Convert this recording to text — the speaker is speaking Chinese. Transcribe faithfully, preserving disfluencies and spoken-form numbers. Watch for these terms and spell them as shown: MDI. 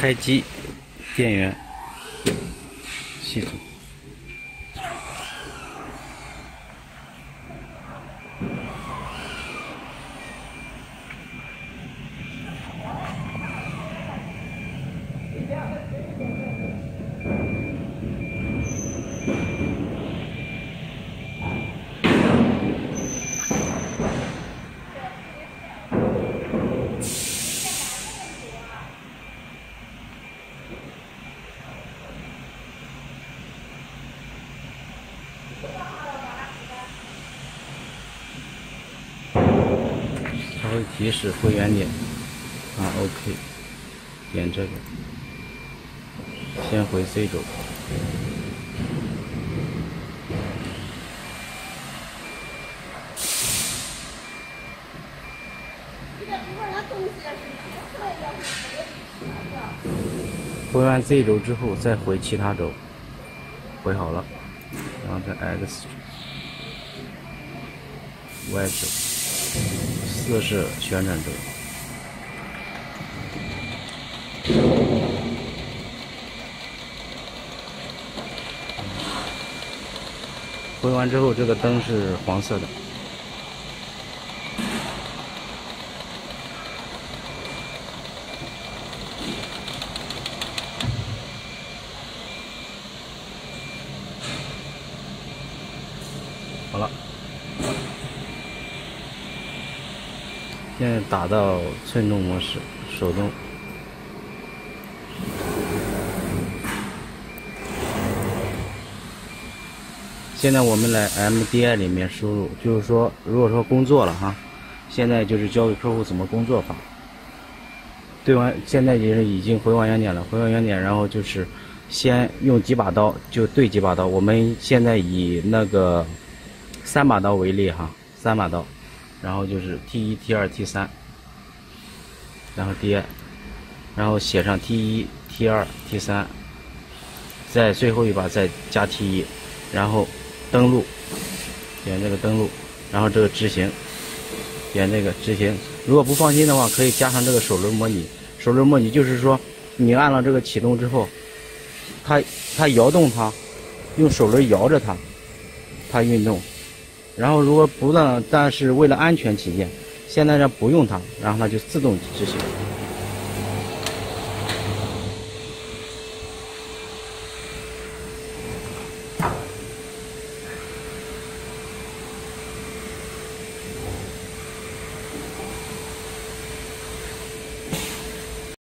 开机电源系统。 它会提示回原点，啊 ，OK， 点这个，先回 C 轴。 回完 Z 轴之后，再回其他轴，回好了，然后再 X 轴、Y 轴，四是旋转轴。回完之后，这个灯是黄色的。 好了，现在打到寸动模式，手动。现在我们来 M D I 里面输入，就是说，如果说工作了哈，现在就是教给客户怎么工作法。对完，现在也是已经回完原点了，回完原点，然后就是先用几把刀就对几把刀。我们现在以那个。 三把刀为例哈，三把刀，然后就是 T 一 T 二 T 三，然后 D I， 然后写上 T 一 T 二 T 三，在最后一把再加 T 一，然后登录，点这个登录，然后这个执行，点这个执行。如果不放心的话，可以加上这个手轮模拟。手轮模拟就是说，你按了这个启动之后，它它摇动它，用手轮摇着它，它运动。 然后如果不让，但是为了安全起见，现在呢不用它，然后它就自动执行。